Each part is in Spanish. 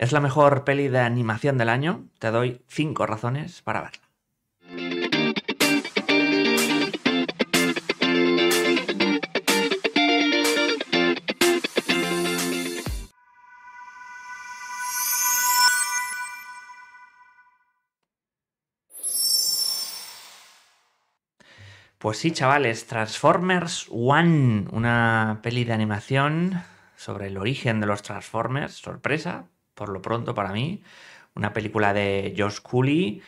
Es la mejor peli de animación del año. Te doy 5 razones para verla. Pues sí, chavales, Transformers One, una peli de animación sobre el origen de los Transformers, sorpresa, por lo pronto para mí, una película de Josh Cooley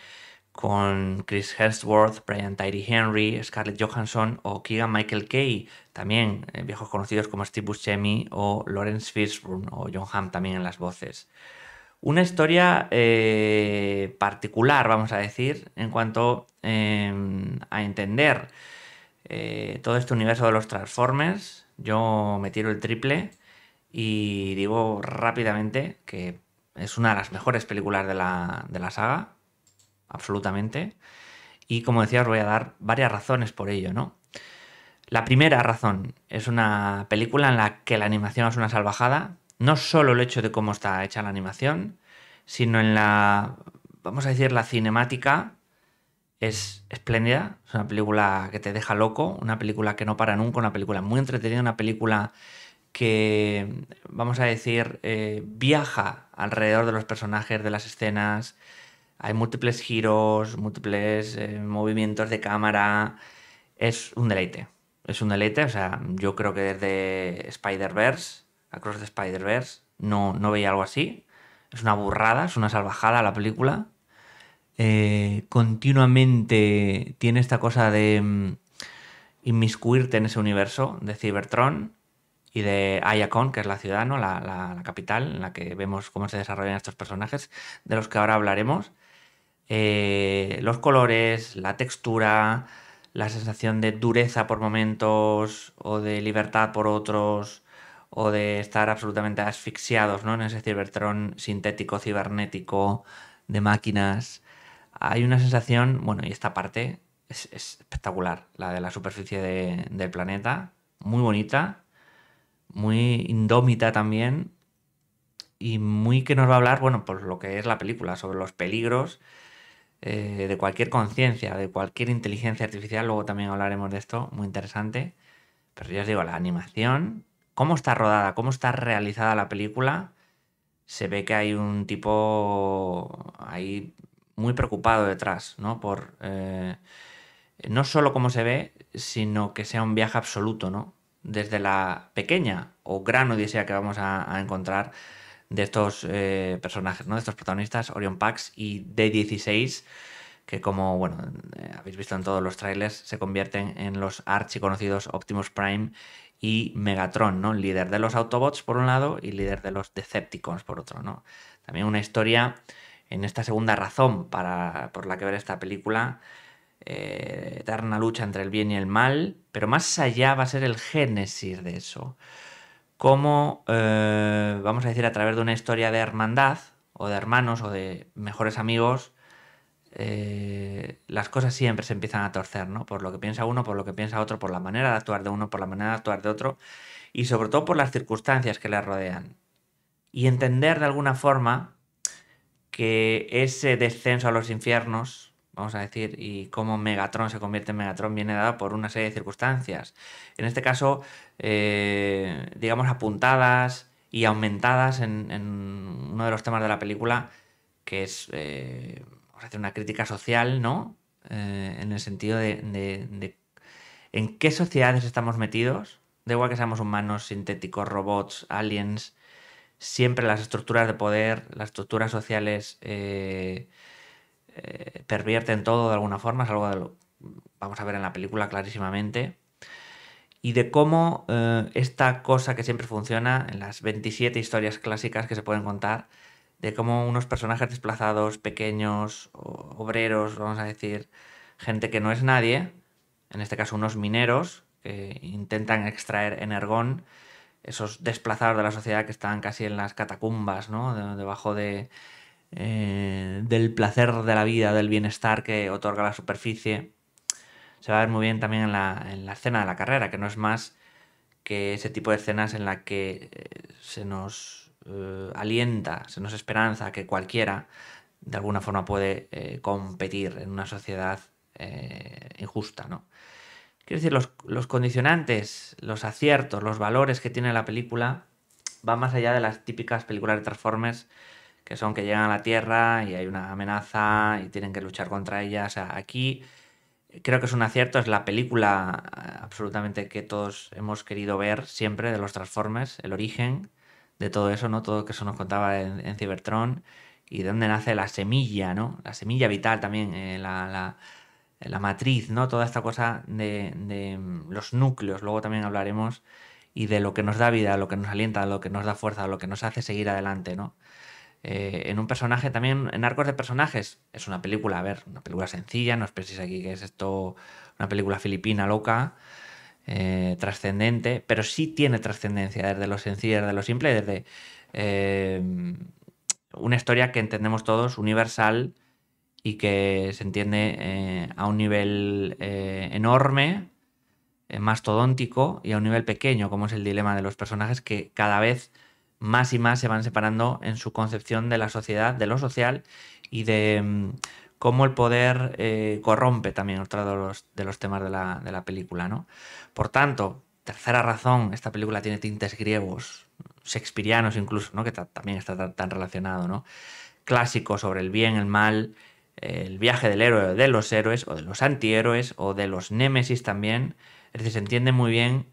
con Chris Hemsworth, Brian Tyree Henry, Scarlett Johansson o Keegan-Michael Kay, también viejos conocidos como Steve Buscemi o Lawrence Fishburne o Jon Hamm también en las voces. Una historia particular, vamos a decir, en cuanto a entender todo este universo de los Transformers. Yo me tiro el triple y digo rápidamente que es una de las mejores películas de la saga, absolutamente. Y como decía, os voy a dar varias razones por ello, ¿no? La primera razón es una película en la que la animación es una salvajada. No solo el hecho de cómo está hecha la animación, sino en la, vamos a decir, la cinemática es espléndida. Es una película que te deja loco, una película que no para nunca, una película muy entretenida, una película que, vamos a decir, viaja alrededor de los personajes, de las escenas. Hay múltiples giros, múltiples movimientos de cámara. Es un deleite. Es un deleite. O sea, yo creo que desde Spider-Verse, Across the Spider-Verse, no veía algo así. Es una burrada, es una salvajada la película. Continuamente tiene esta cosa de inmiscuirte en ese universo de Cybertron y de Iacon, que es la ciudad, ¿no? la capital, en la que vemos cómo se desarrollan estos personajes, de los que ahora hablaremos. Los colores, la textura, la sensación de dureza por momentos o de libertad por otros, o de estar absolutamente asfixiados, ¿no? En ese Cybertron sintético, cibernético, de máquinas. Hay una sensación, bueno, y esta parte es espectacular, la de la superficie del planeta, muy bonita, muy indómita también, y muy que nos va a hablar, bueno, pues lo que es la película, sobre los peligros de cualquier conciencia, de cualquier inteligencia artificial. Luego también hablaremos de esto, muy interesante. Pero ya os digo, la animación, cómo está rodada, cómo está realizada la película, se ve que hay un tipo ahí muy preocupado detrás, ¿no? Por no solo cómo se ve, sino que sea un viaje absoluto, ¿no? Desde la pequeña o gran odisea que vamos a encontrar de estos personajes, ¿no? De estos protagonistas, Orion Pax y D-16, que, como bueno, habéis visto en todos los trailers, se convierten en los archiconocidos Optimus Prime y Megatron, ¿no? Líder de los Autobots por un lado y líder de los Decepticons por otro, ¿no? También una historia, en esta segunda razón por la que ver esta película, eterna lucha entre el bien y el mal, pero más allá va a ser el génesis de eso. Cómo, vamos a decir, a través de una historia de hermandad, o de hermanos, o de mejores amigos, las cosas siempre se empiezan a torcer, ¿no? Por lo que piensa uno, por lo que piensa otro, por la manera de actuar de uno, por la manera de actuar de otro, y sobre todo por las circunstancias que le rodean. Y entender de alguna forma que ese descenso a los infiernos, vamos a decir, y cómo Megatron se convierte en Megatron, viene dado por una serie de circunstancias. En este caso, digamos, apuntadas y aumentadas en uno de los temas de la película, que es... hacer una crítica social, ¿no? En el sentido de en qué sociedades estamos metidos. Da igual que seamos humanos, sintéticos, robots, aliens, siempre las estructuras de poder, las estructuras sociales pervierten todo de alguna forma. Es algo de lo vamos a ver en la película clarísimamente. Y de cómo esta cosa que siempre funciona en las 27 historias clásicas que se pueden contar, de cómo unos personajes desplazados, pequeños, obreros, vamos a decir, gente que no es nadie, en este caso unos mineros que intentan extraer energón, esos desplazados de la sociedad que están casi en las catacumbas, ¿no? Debajo del placer de la vida, del bienestar que otorga la superficie. Se va a ver muy bien también en la escena de la carrera, que no es más que ese tipo de escenas en la que se nos alienta, se nos esperanza que cualquiera de alguna forma puede competir en una sociedad injusta, ¿no? Quiero decir, los condicionantes, los aciertos, los valores que tiene la película van más allá de las típicas películas de Transformers, que son que llegan a la Tierra y hay una amenaza y tienen que luchar contra ella. O sea, aquí creo que es un acierto, es la película absolutamente que todos hemos querido ver siempre de los Transformers, el origen de todo eso, ¿no? Todo lo que eso nos contaba en Cybertron y de dónde nace la semilla, ¿no? La semilla vital también, la matriz, ¿no? Toda esta cosa de los núcleos, luego también hablaremos, y de lo que nos da vida, lo que nos alienta, lo que nos da fuerza, lo que nos hace seguir adelante, ¿no? En un personaje también, en arcos de personajes, es una película, a ver, una película sencilla, no os penséis aquí que es esto una película filipina loca, trascendente, pero sí tiene trascendencia desde lo sencillo, desde lo simple, desde una historia que entendemos todos, universal, y que se entiende a un nivel enorme, mastodóntico, y a un nivel pequeño, como es el dilema de los personajes que cada vez más y más se van separando en su concepción de la sociedad, de lo social y de cómo el poder corrompe también otro de los temas de la película, ¿no? Por tanto, tercera razón, esta película tiene tintes griegos, shakespearianos incluso, ¿no? Que también está tan relacionado, ¿no? Clásico sobre el bien, el mal, el viaje del héroe, de los héroes o de los antihéroes o de los némesis también. Es decir, se entiende muy bien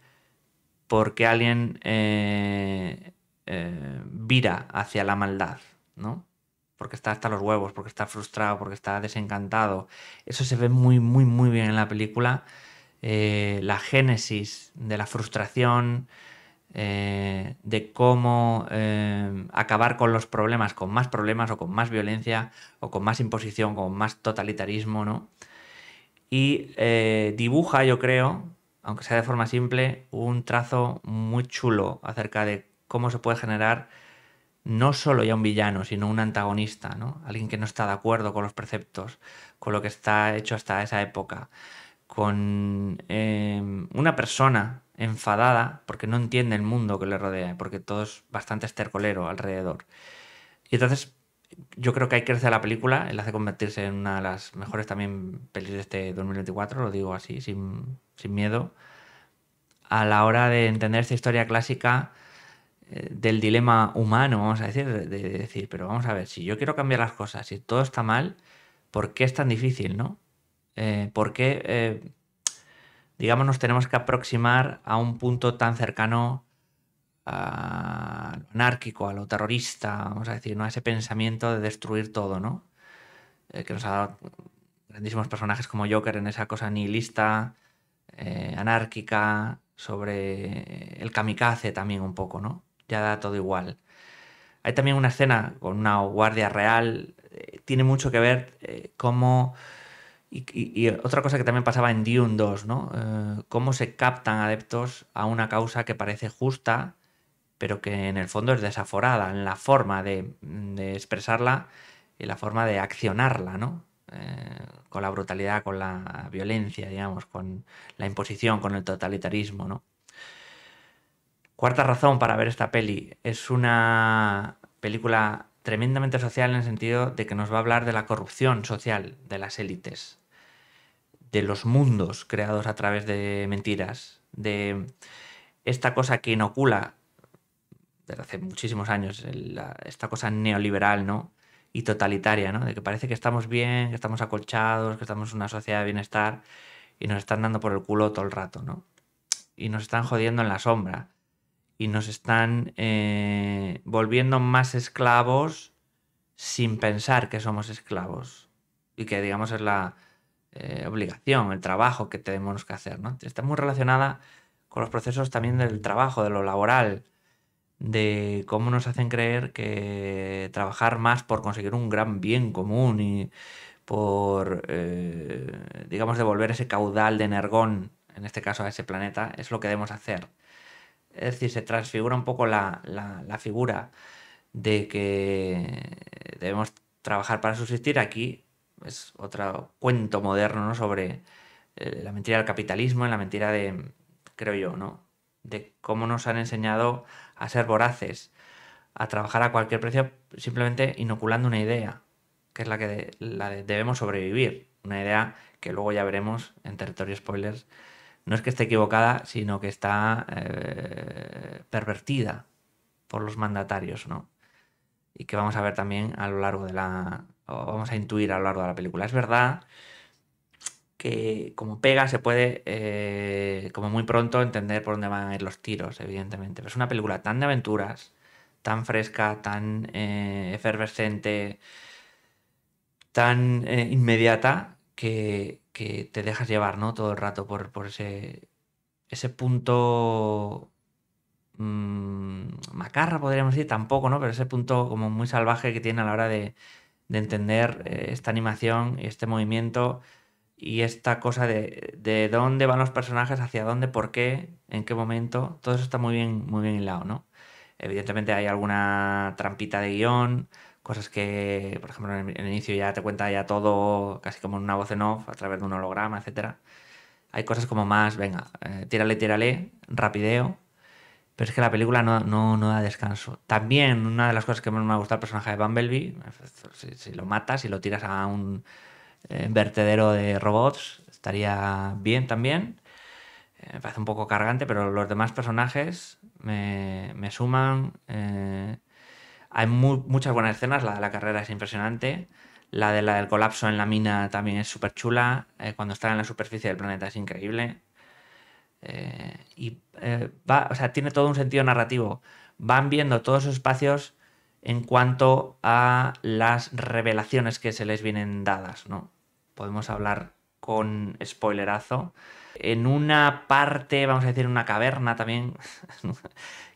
por qué alguien vira hacia la maldad, ¿no? Porque está hasta los huevos, porque está frustrado, porque está desencantado. Eso se ve muy, muy, muy bien en la película. La génesis de la frustración, de cómo acabar con los problemas, con más problemas o con más violencia o con más imposición, con más totalitarismo, ¿no? Y dibuja, yo creo, aunque sea de forma simple, un trazo muy chulo acerca de cómo se puede generar no solo ya un villano, sino un antagonista, ¿no? Alguien que no está de acuerdo con los preceptos, con lo que está hecho hasta esa época, con una persona enfadada porque no entiende el mundo que le rodea, porque todo es bastante estercolero alrededor. Y entonces yo creo que ahí crece la película, la hace convertirse en una de las mejores también pelis de este 2024, lo digo así, sin miedo, a la hora de entender esta historia clásica del dilema humano, vamos a decir, de decir, pero vamos a ver, si yo quiero cambiar las cosas, si todo está mal, ¿por qué es tan difícil, no? ¿Por qué, digamos, nos tenemos que aproximar a un punto tan cercano a lo anárquico, a lo terrorista, vamos a decir, ¿no? A ese pensamiento de destruir todo, ¿no? Que nos ha dado grandísimos personajes como Joker en esa cosa nihilista, anárquica, sobre el kamikaze también un poco, ¿no? Ya da todo igual. Hay también una escena con una guardia real. Tiene mucho que ver cómo... Y otra cosa que también pasaba en Dune 2, ¿no? Cómo se captan adeptos a una causa que parece justa, pero que en el fondo es desaforada, en la forma de expresarla y la forma de accionarla, ¿no? Con la brutalidad, con la violencia, digamos, con la imposición, con el totalitarismo, ¿no? Cuarta razón para ver esta peli. Es una película tremendamente social en el sentido de que nos va a hablar de la corrupción social de las élites, de los mundos creados a través de mentiras, de esta cosa que inocula desde hace muchísimos años, esta cosa neoliberal, ¿no? Y totalitaria, ¿no? De que parece que estamos bien, que estamos acolchados, que estamos en una sociedad de bienestar y nos están dando por el culo todo el rato, ¿no? Y nos están jodiendo en la sombra. Y nos están volviendo más esclavos sin pensar que somos esclavos. Y que, digamos, es la obligación, el trabajo que tenemos que hacer, ¿no? Está muy relacionada con los procesos también del trabajo, de lo laboral, de cómo nos hacen creer que trabajar más por conseguir un gran bien común y por, digamos, devolver ese caudal de energón, en este caso a ese planeta, es lo que debemos hacer. Es decir, se transfigura un poco la figura de que debemos trabajar para subsistir. Aquí es otro cuento moderno, ¿no? Sobre la mentira del capitalismo y la mentira de, creo yo, ¿no? De cómo nos han enseñado a ser voraces, a trabajar a cualquier precio simplemente inoculando una idea, que es la de debemos sobrevivir. Una idea que luego ya veremos en territorio spoilers. No es que esté equivocada, sino que está pervertida por los mandatarios, ¿no? Y que vamos a ver también a lo largo de la... o vamos a intuir a lo largo de la película. Es verdad que como pega se puede, como muy pronto, entender por dónde van a ir los tiros, evidentemente. Pero es una película tan de aventuras, tan fresca, tan efervescente, tan inmediata, que te dejas llevar, ¿no? Todo el rato por ese punto macarra, podríamos decir, tampoco, ¿no? Pero ese punto como muy salvaje que tiene a la hora de entender esta animación y este movimiento y esta cosa de dónde van los personajes, hacia dónde, por qué, en qué momento. Todo eso está muy bien hilado, ¿no? Evidentemente hay alguna trampita de guión, cosas que, por ejemplo, en el inicio ya te cuenta ya todo casi como en una voz en off, a través de un holograma, etcétera. Hay cosas como más, venga, tírale, rapideo. Pero es que la película no da descanso. También una de las cosas que más me ha gustado el personaje de Bumblebee, si lo matas, si lo tiras a un vertedero de robots, estaría bien también. Me parece un poco cargante, pero los demás personajes me suman... Hay muchas buenas escenas, la de la carrera es impresionante, la del colapso en la mina también es súper chula, cuando está en la superficie del planeta es increíble, o sea, tiene todo un sentido narrativo. Van viendo todos esos espacios en cuanto a las revelaciones que se les vienen dadas, ¿no? Podemos hablar con spoilerazo. En una parte, vamos a decir, en una caverna también...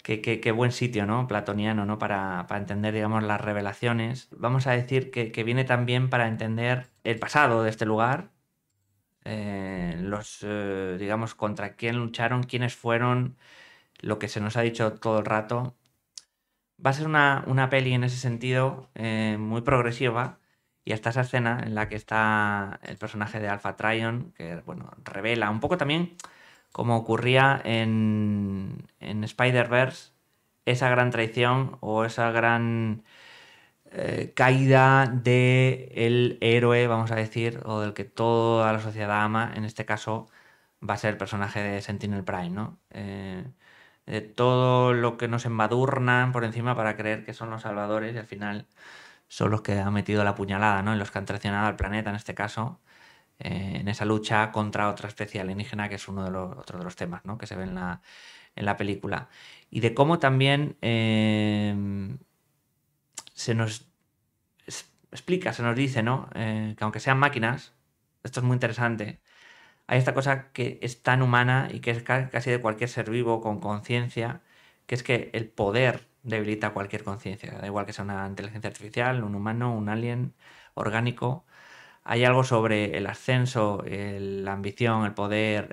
Qué buen sitio, ¿no? Platoniano, ¿no? Para entender, digamos, las revelaciones. Vamos a decir que viene también para entender el pasado de este lugar, digamos, contra quién lucharon, quiénes fueron, lo que se nos ha dicho todo el rato. Va a ser una peli en ese sentido muy progresiva, y hasta esa escena en la que está el personaje de Alpha Trion, que, bueno, revela un poco también... como ocurría en Spider-Verse, esa gran traición o esa gran caída del héroe, vamos a decir, o del que toda la sociedad ama. En este caso va a ser el personaje de Sentinel Prime, ¿no? De todo lo que nos embadurnan por encima para creer que son los salvadores y al final son los que han metido la puñalada, ¿no? Y los que han traicionado al planeta, en este caso... en esa lucha contra otra especie alienígena, que es otro de los temas, ¿no? Que se ve en la película. Y de cómo también se nos explica, se nos dice, ¿no? Que aunque sean máquinas, esto es muy interesante, hay esta cosa que es tan humana y que es casi de cualquier ser vivo con conciencia, que es que el poder debilita cualquier conciencia. Da igual que sea una inteligencia artificial, un humano, un alien orgánico. Hay algo sobre el ascenso, la ambición, el poder,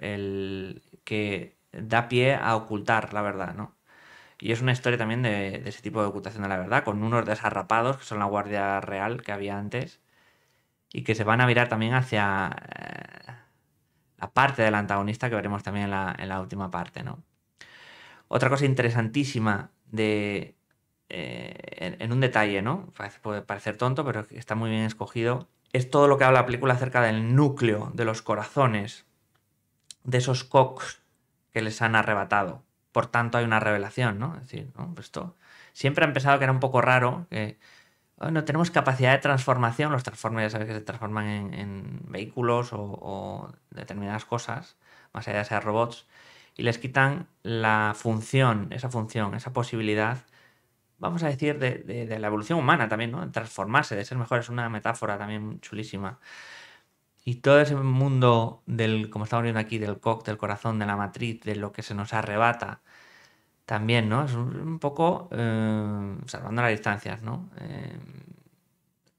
que da pie a ocultar la verdad, ¿no? Y es una historia también de ese tipo de ocultación de la verdad, con unos desarrapados, que son la Guardia Real que había antes, y que se van a virar también hacia la parte del antagonista que veremos también en la última parte, ¿no? Otra cosa interesantísima en un detalle, ¿no? Puede parecer tonto, pero está muy bien escogido. Es todo lo que habla la película acerca del núcleo, de los corazones, de esos cocs que les han arrebatado. Por tanto, hay una revelación, ¿no? Es decir, ¿no? Pues esto siempre han pensado que era un poco raro, que no tenemos capacidad de transformación. Los Transformers, ya sabes que se transforman en vehículos o determinadas cosas, más allá de ser robots, y les quitan la función, esa posibilidad, vamos a decir, de la evolución humana también, ¿no? Transformarse, de ser mejor, es una metáfora también chulísima. Y todo ese mundo como estamos viendo aquí, del coc, del corazón, de la matriz, de lo que se nos arrebata, también, ¿no? Es un poco salvando las distancias, ¿no?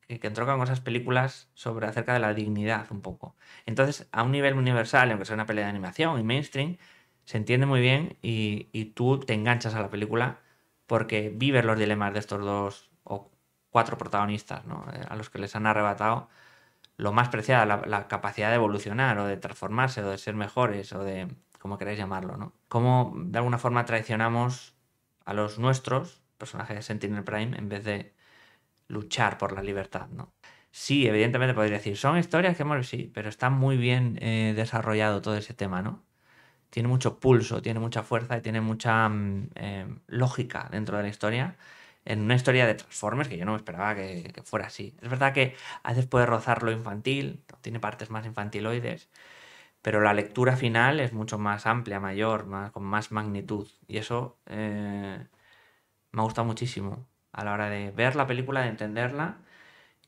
Que entrocan con esas películas acerca de la dignidad, un poco. Entonces, a un nivel universal, aunque sea una pelea de animación y mainstream, se entiende muy bien y tú te enganchas a la película porque vives los dilemas de estos 2 o 4 protagonistas, ¿no? A los que les han arrebatado lo más preciado, la capacidad de evolucionar o de transformarse o de ser mejores o de, como queráis llamarlo, ¿no? Cómo de alguna forma traicionamos a los nuestros personaje de Sentinel Prime en vez de luchar por la libertad, ¿no? Sí, evidentemente podría decir, son historias que hemos... Sí, pero está muy bien desarrollado todo ese tema, ¿no? Tiene mucho pulso, tiene mucha fuerza y tiene mucha lógica dentro de la historia. En una historia de Transformers que yo no me esperaba que fuera así. Es verdad que a veces puede rozar lo infantil, tiene partes más infantiloides, pero la lectura final es mucho más amplia, mayor, más, con más magnitud. Y eso me ha gustado muchísimo a la hora de ver la película, de entenderla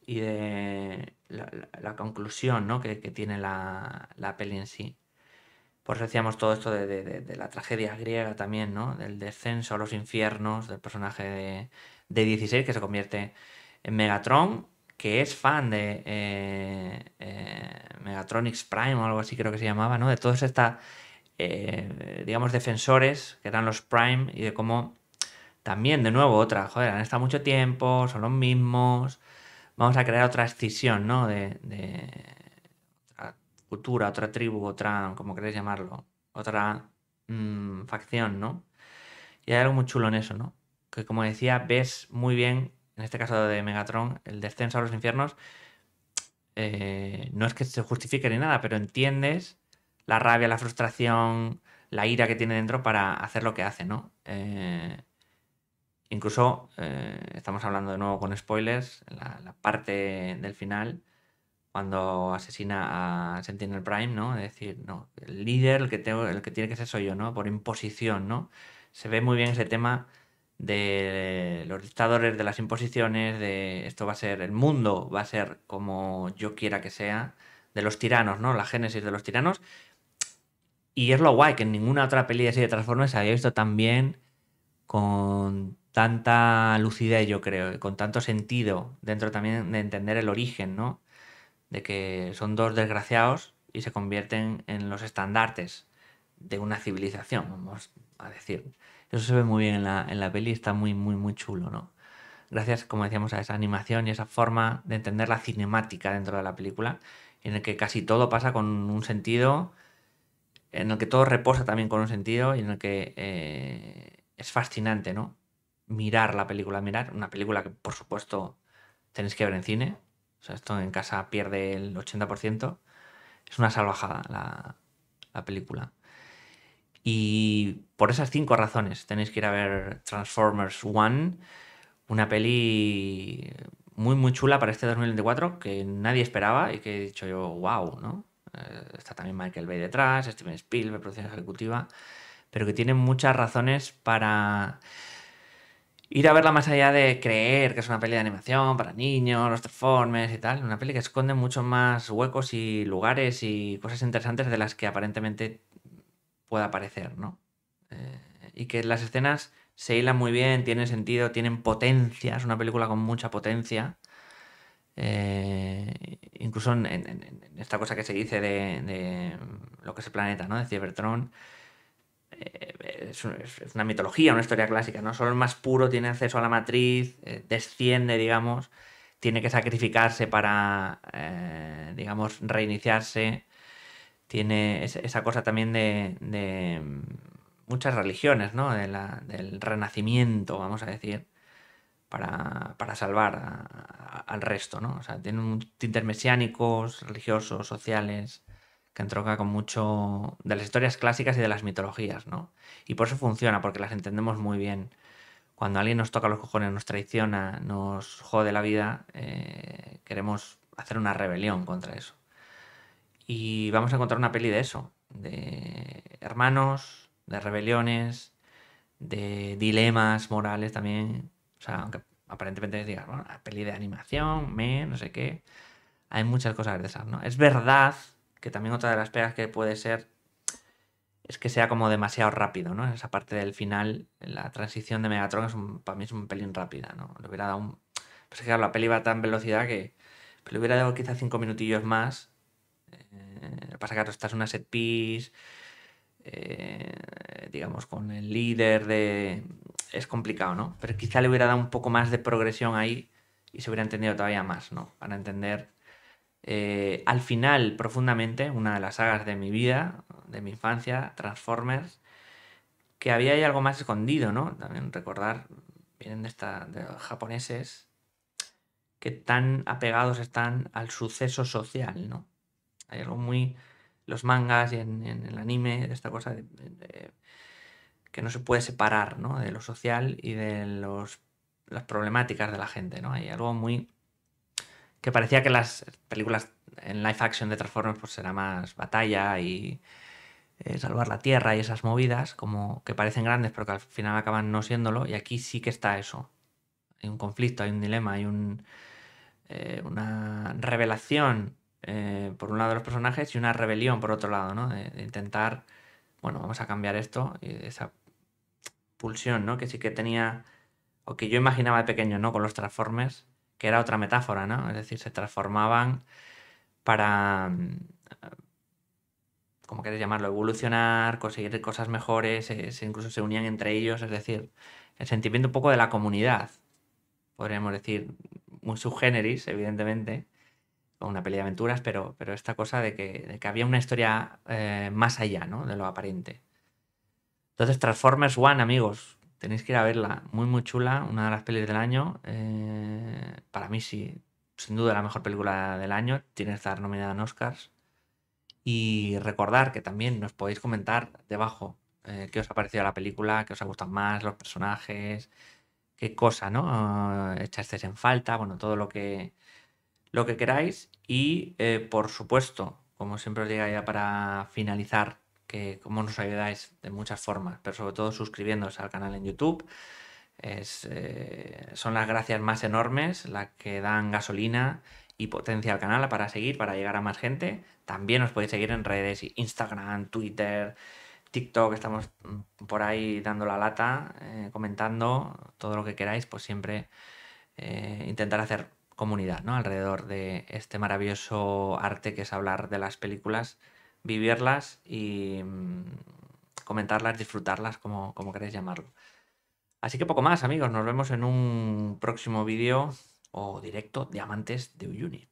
y de la conclusión, ¿no? que tiene la peli en sí. Por eso decíamos todo esto de la tragedia griega también, ¿no? Del descenso a los infiernos, del personaje de D-16 que se convierte en Megatron, que es fan de Megatronix Prime o algo así creo que se llamaba, ¿no? De todos estos, digamos, defensores que eran los Prime y de cómo también, de nuevo, otra, joder, han estado mucho tiempo, son los mismos, vamos a crear otra escisión, ¿no? De cultura, otra tribu, otra, como queréis llamarlo, otra facción, ¿no? Y hay algo muy chulo en eso, ¿no? Que como decía, ves muy bien, en este caso de Megatron, el descenso a los infiernos, no es que se justifique ni nada, pero entiendes la rabia, la frustración, la ira que tiene dentro para hacer lo que hace, ¿no? Incluso, estamos hablando de nuevo con spoilers, la parte del final, cuando asesina a Sentinel Prime, ¿no? Es decir, no, el líder, el que tiene que ser soy yo, ¿no? Por imposición, ¿no? Se ve muy bien ese tema de los dictadores, de las imposiciones, de esto va a ser, el mundo va a ser como yo quiera que sea, de los tiranos, ¿no? La génesis de los tiranos. Y es lo guay, que en ninguna otra peli así de Transformers se había visto tan bien, con tanta lucidez, yo creo, y con tanto sentido, dentro también de entender el origen, ¿no? De que son dos desgraciados y se convierten en los estandartes de una civilización, vamos a decir. Eso se ve muy bien en la peli, está muy, muy, muy chulo, ¿no? Gracias, como decíamos, a esa animación y esa forma de entender la cinemática dentro de la película, en el que casi todo pasa con un sentido, en el que todo reposa también con un sentido y en el que es fascinante, ¿no? Mirar la película, mirar una película que, por supuesto, tenéis que ver en cine. O sea, esto en casa pierde el 80%. Es una salvajada la película. Y por esas 5 razones tenéis que ir a ver Transformers One, una peli muy, muy chula para este 2024 que nadie esperaba y que he dicho yo, wow, ¿no? Está también Michael Bay detrás, Steven Spielberg, producción ejecutiva, pero que tiene muchas razones para... ir a verla más allá de creer que es una peli de animación para niños, los Transformers y tal. Una peli que esconde muchos más huecos y lugares y cosas interesantes de las que aparentemente pueda parecer, ¿no? Y que las escenas se hilan muy bien, tienen sentido, tienen potencia. Es una película con mucha potencia. Incluso en esta cosa que se dice de lo que es el planeta, ¿no? De Cybertron. Es una mitología, una historia clásica, ¿no? Solo el más puro tiene acceso a la matriz, desciende, digamos, tiene que sacrificarse para, digamos, reiniciarse. Tiene esa cosa también de muchas religiones, ¿no? Del renacimiento, vamos a decir, para salvar al resto, ¿no? O sea, tiene tintes mesiánicos, religiosos, sociales... que entronca con mucho de las historias clásicas y de las mitologías, ¿no? Y por eso funciona, porque las entendemos muy bien. Cuando alguien nos toca los cojones, nos traiciona, nos jode la vida, queremos hacer una rebelión contra eso. Y vamos a encontrar una peli de eso, de hermanos, de rebeliones, de dilemas morales también. O sea, aunque aparentemente digas, bueno, una peli de animación, no sé qué. Hay muchas cosas de esas, ¿no? Es verdad... que también otra de las pegas que puede ser es que sea como demasiado rápido, ¿no? En esa parte del final, la transición de Megatron para mí es un pelín rápida, ¿no? Le hubiera dado un... Pues claro, la peli va a tan velocidad que le hubiera dado quizás 5 minutillos más. Pasa que ahora estás en una set piece, digamos, con el líder de... Es complicado, ¿no? Pero quizá le hubiera dado un poco más de progresión ahí y se hubiera entendido todavía más, ¿no? Para entender... al final, profundamente, una de las sagas de mi vida, de mi infancia, Transformers, que había ahí algo más escondido, ¿no? También recordar vienen de, los japoneses, que tan apegados están al suceso social, ¿no? Hay algo muy... los mangas y en el anime, de esta cosa de que no se puede separar, ¿no? De lo social y de las problemáticas de la gente, ¿no? Hay algo muy... que parecía que las películas en live action de Transformers pues era más batalla y salvar la Tierra y esas movidas, como que parecen grandes pero que al final acaban no siéndolo, y aquí sí que está eso. Hay un conflicto, hay un dilema, hay una revelación por un lado de los personajes y una rebelión por otro lado, ¿no? De intentar, bueno, vamos a cambiar esto, y esa pulsión, ¿no? Que sí que tenía, o que yo imaginaba de pequeño, ¿no? Con los Transformers, que era otra metáfora, ¿no? Es decir, se transformaban para, como queréis llamarlo, evolucionar, conseguir cosas mejores, incluso se unían entre ellos, es decir, el sentimiento un poco de la comunidad, podríamos decir, muy subgéneris, evidentemente, o una peli de aventuras, pero esta cosa de que había una historia más allá, ¿no? De lo aparente. Entonces, Transformers One, amigos, tenéis que ir a verla, muy muy chula, una de las pelis del año, para mí sí, sin duda la mejor película del año, tiene que estar nominada en Oscars, y recordar que también nos podéis comentar debajo qué os ha parecido la película, qué os ha gustado más, los personajes, qué cosa, ¿no? Echasteis en falta, bueno, todo lo que queráis, y por supuesto, como siempre os digo ya para finalizar, que cómo nos ayudáis de muchas formas, pero sobre todo suscribiéndose al canal en YouTube. Son las gracias más enormes, las que dan gasolina y potencia al canal para seguir, para llegar a más gente. También os podéis seguir en redes, Instagram, Twitter, TikTok, estamos por ahí dando la lata, comentando todo lo que queráis, pues siempre intentar hacer comunidad, ¿no? Alrededor de este maravilloso arte que es hablar de las películas, vivirlas y comentarlas, disfrutarlas, como queréis llamarlo. Así que poco más, amigos. Nos vemos en un próximo vídeo o directo de Amantes de Uyuni.